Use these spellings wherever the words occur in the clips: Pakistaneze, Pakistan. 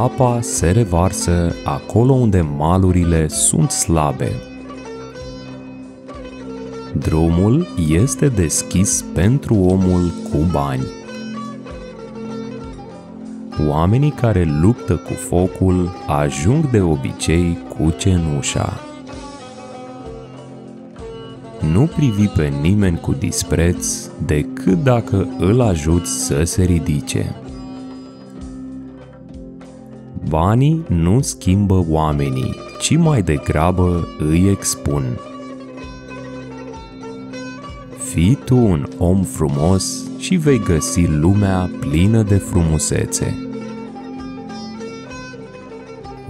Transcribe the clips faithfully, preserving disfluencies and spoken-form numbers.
apa se revarsă acolo unde malurile sunt slabe. Drumul este deschis pentru omul cu bani. Oamenii care luptă cu focul ajung de obicei cu cenușa. Nu privi pe nimeni cu dispreț decât dacă îl ajuți să se ridice. Banii nu schimbă oamenii, ci mai degrabă îi expun. Fii tu un om frumos și vei găsi lumea plină de frumusețe.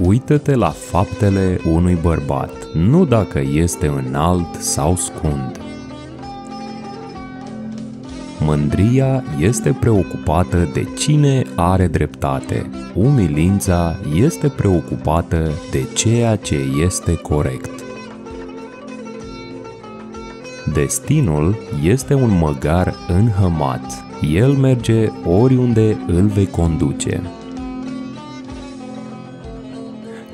Uită-te la faptele unui bărbat, nu dacă este înalt sau scund. Mândria este preocupată de cine are dreptate, umilința este preocupată de ceea ce este corect. Destinul este un măgar înhămat. El merge oriunde îl vei conduce.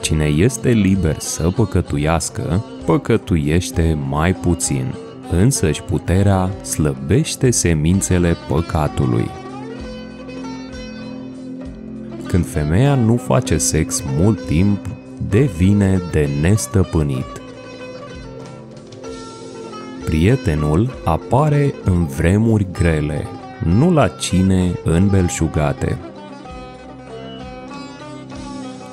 Cine este liber să păcătuiască, păcătuiește mai puțin, însăși puterea slăbește semințele păcatului. Când femeia nu face sex mult timp, devine de nestăpânit. Prietenul apare în vremuri grele, nu la cine îmbelșugate.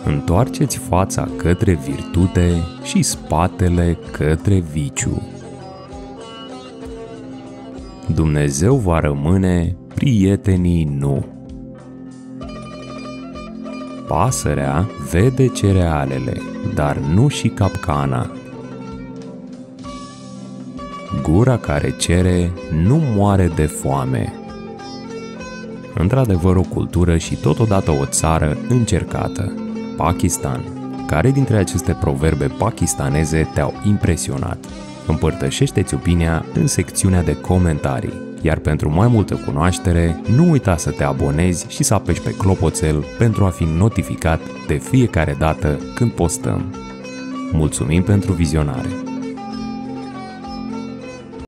Întoarceți fața către virtute și spatele către viciu. Dumnezeu va rămâne, prietenii nu. Pasărea vede cerealele, dar nu și capcana. Gura care cere nu moare de foame. Într-adevăr o cultură și totodată o țară încercată, Pakistan. Care dintre aceste proverbe pakistaneze te-au impresionat? Împărtășește-ți opinia în secțiunea de comentarii, iar pentru mai multă cunoaștere, nu uita să te abonezi și să apeși pe clopoțel pentru a fi notificat de fiecare dată când postăm. Mulțumim pentru vizionare!